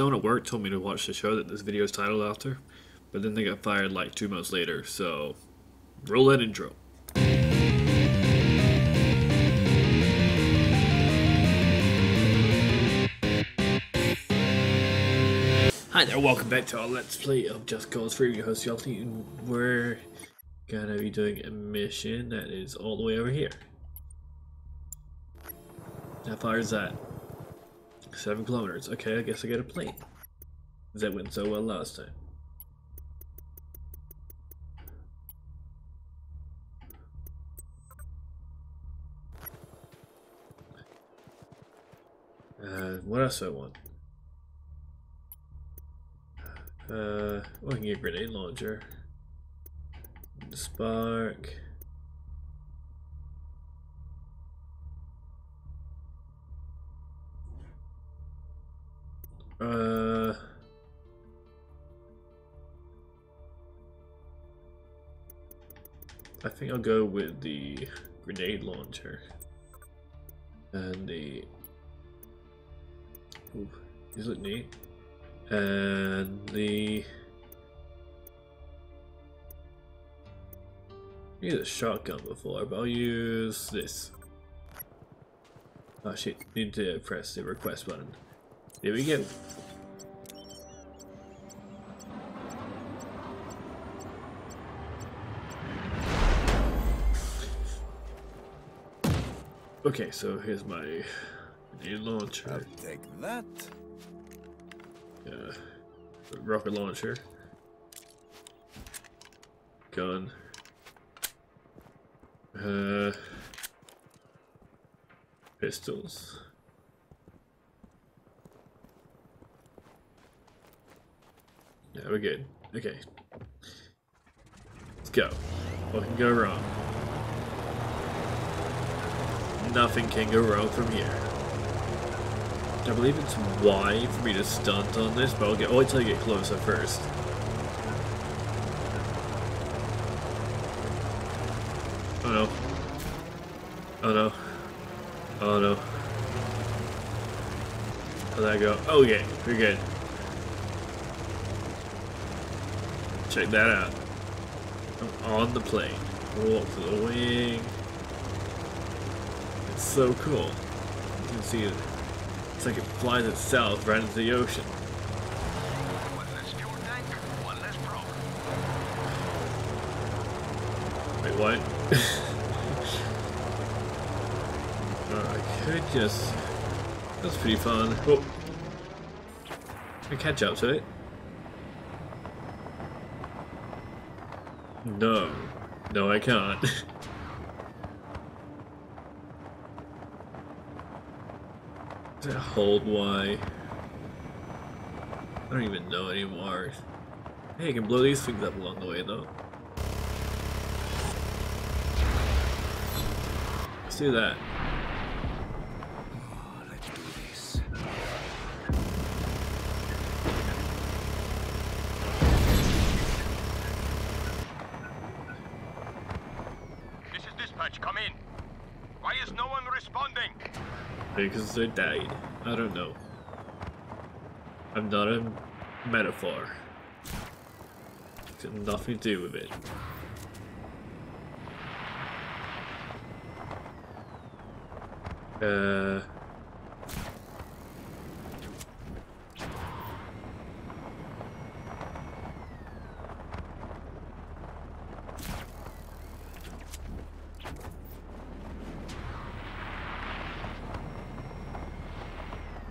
someone at work told me to watch the show that this video is titled after, but then they got fired like 2 months later, so roll that intro. Hi there, welcome back to our Let's Play of Just Cause 3, your host Yalty, and we're gonna be doing a mission that is all the way over here. How far is that? 7 kilometers. Okay, I guess I get a plane. That went so well last time. What else do I want? I can get a grenade launcher. The spark. I think I'll go with the grenade launcher and the. Ooh, these look neat. And the. I used a shotgun before, but I'll use this. Oh shit! Need to press the request button. There we go. Okay, so here's my grenade launcher. I'll take that. Rocket launcher. Gun. Pistols. Yeah, we're good. Okay. Let's go. What can go wrong? Nothing can go wrong from here. I believe it's Y for me to stunt on this, but I'll get wait till I get closer first. Oh no. Oh no. Oh no. How'd that go? Oh yeah, we're good. Check that out. I'm on the plane. Walk to the wing. It's so cool. You can see it. It's like it flies itself right into the ocean. One less fuel tank, one less problem. Wait, what? I could just. That's pretty fun. Oh. I catch up to it. No. No, I can't. Hold Y. I don't even know anymore. Hey, you can blow these things up along the way, though. Let's do that. Oh, let's do this. This is dispatch, come in. Why is no one responding? Because they died. I don't know. I'm not a metaphor. It's got nothing to do with it.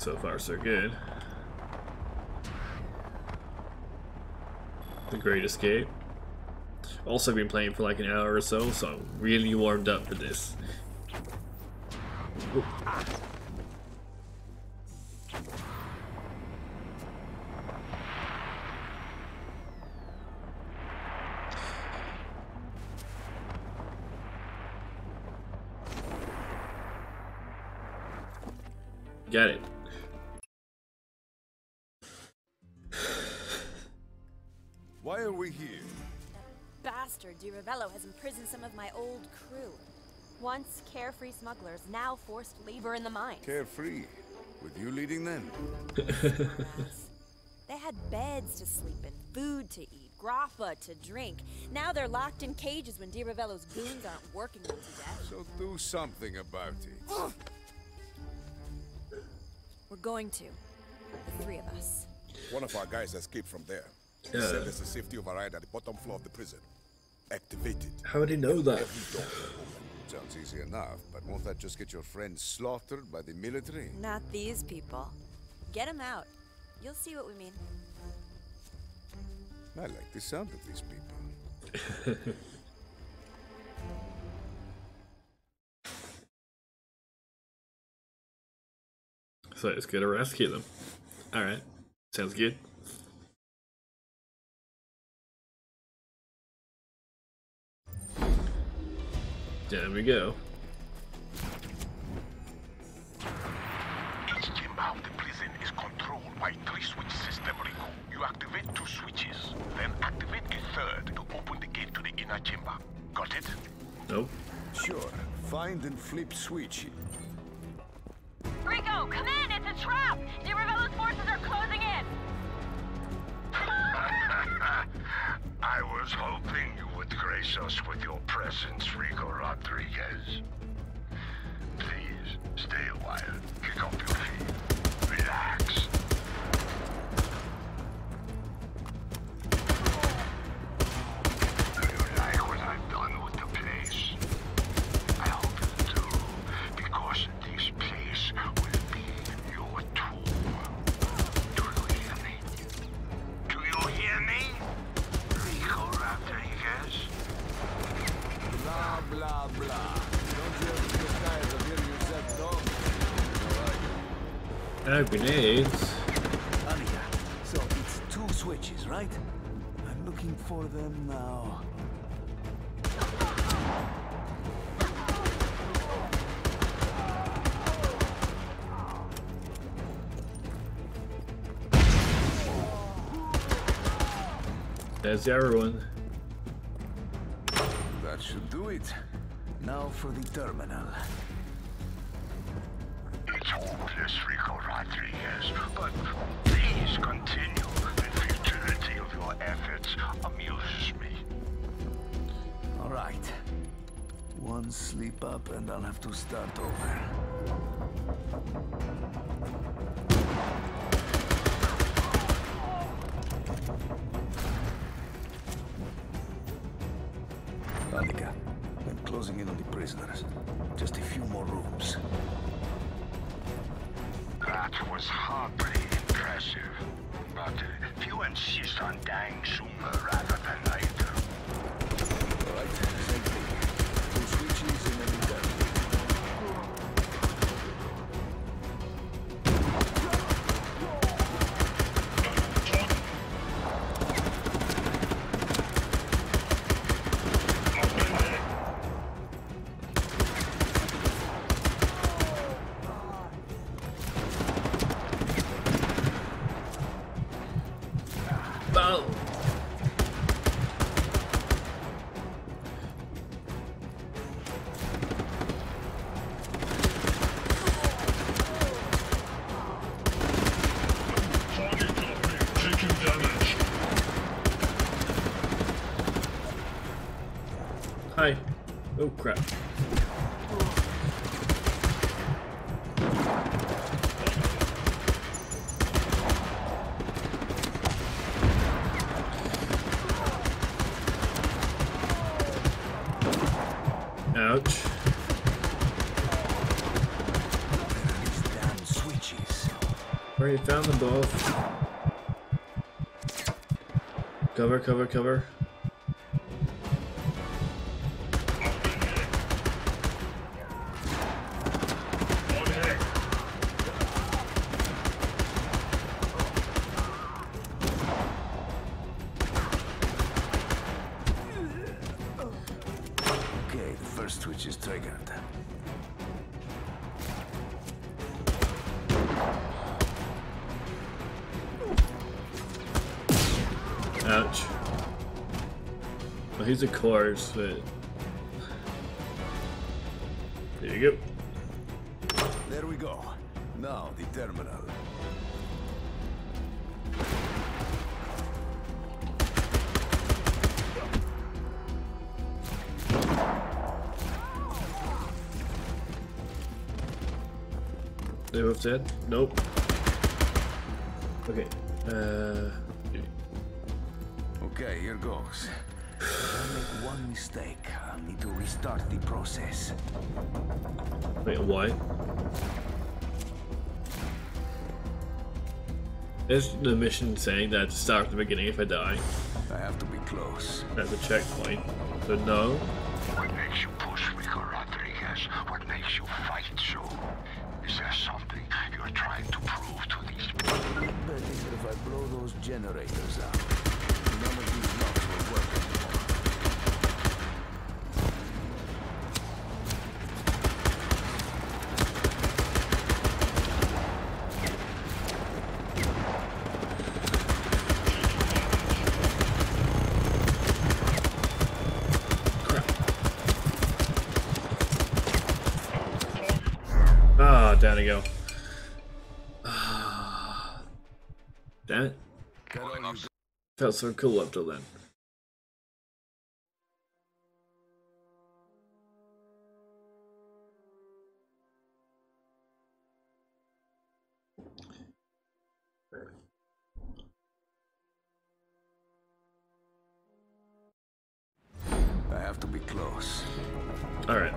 So far, so good. The Great Escape. Also been playing for like an hour or so, so I'm really warmed up for this. Ooh. Got it. Why are we here? That bastard Di Ravello has imprisoned some of my old crew. Once carefree smugglers, now forced labor in the mines. Carefree? With you leading them? had beds to sleep in, food to eat, grappa to drink. Now they're locked in cages when Di Ravello's goons aren't working them to death. So do something about it. Ugh. We're going to. The three of us. One of our guys escaped from there. Yeah. He said there's a safety override at the bottom floor of the prison. Activated. How would he know that? Sounds easy enough, but won't that just get your friends slaughtered by the military? Not these people. Get them out. You'll see what we mean. I like the sound of these people. So let's go to rescue them. Alright. Sounds good. There we go. Each chamber of the prison is controlled by 3-switch system, Rico. You activate 2 switches, then activate a third to open the gate to the inner chamber. Got it? Nope. Sure. Find and flip switch. Rico, come in! It's a trap! Di Ravello's forces are closing in! I was hoping you would grace us with your presence, Rico Rodriguez. Please, stay a while. Kick off your feet. Relax. Oh, grenades. So it's 2 switches, right? I'm looking for them now. There's everyone. That should do it. Now for the terminal. Hopeless, Rico Rodriguez, but please continue. The futility of your efforts amuses me. All right. One slip up and I'll have to start over. Radhika, I'm closing in on the prisoners. Just a few more rooms. That was hardly impressive, but if you insist on dying sooner rather than later. All right, same thing. 2 switches and then you're oh crap. Ouch. These damn switches. Already found them both. Cover, cover, cover. Ouch. Well, he's a corpse, but... There you go. There we go. Now, the terminal. They both dead? Nope. Okay. Okay, here goes. If I make one mistake, I'll need to restart the process. Wait, why? Is the mission saying that I start at the beginning if I die? I have to be close. That's a checkpoint. So no. What makes you push, Rico Rodriguez? What makes you fight so? Is there something you're trying to prove to these people? Better if I blow those generators up. None of these locks will work down ago. Damn it. Felt so cool up till then. I have to be close. Alright.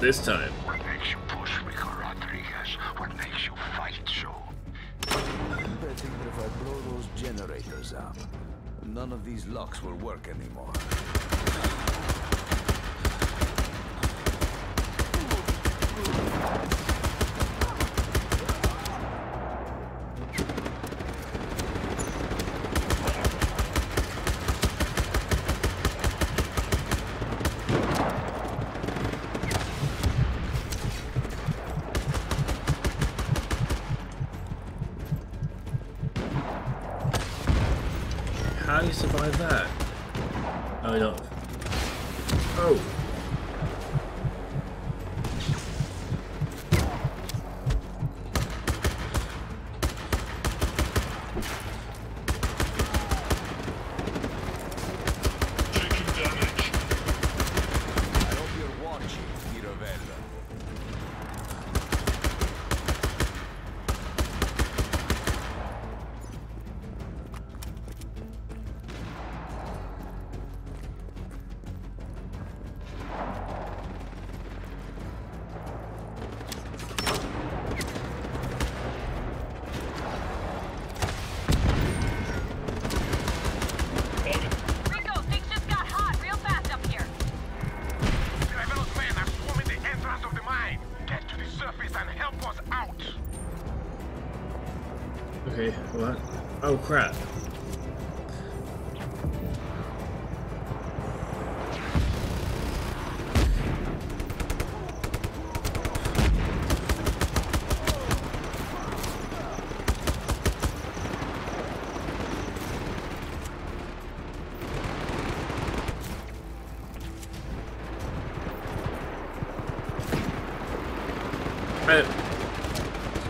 This time. What makes you push, Rico Rodriguez? What makes you fight so? I'm betting that if I blow those generators up, none of these locks will work anymore. How do you survive that? Oh, no. Oh! Taking damage. I hope you're watching, Di Ravello. Okay, what? Oh crap.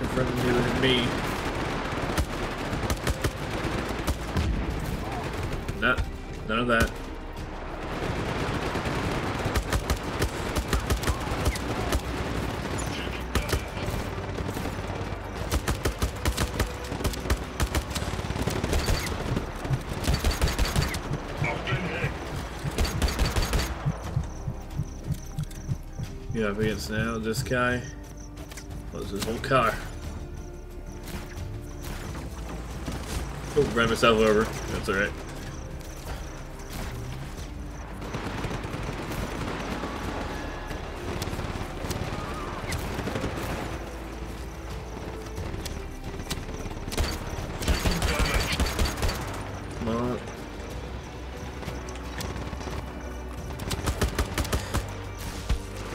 It's nothing to do with me. No, none of that. Yeah, up against now this guy. What's his whole car? Oh, ran myself over. That's alright.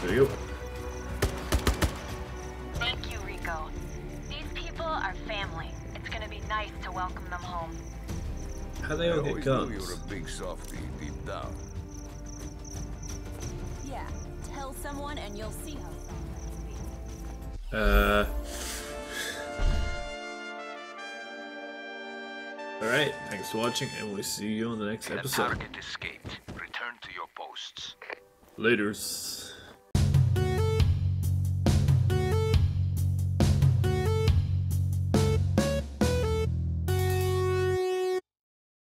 There you go. Thank you, Rico. These people are family. It's gonna be nice to welcome them home. How they all get guns? I always knew you were a big softy deep down. Yeah, tell someone and you'll see how soft. Alright, thanks for watching and we'll see you on the next episode. The target escaped. Return to your posts. Laters.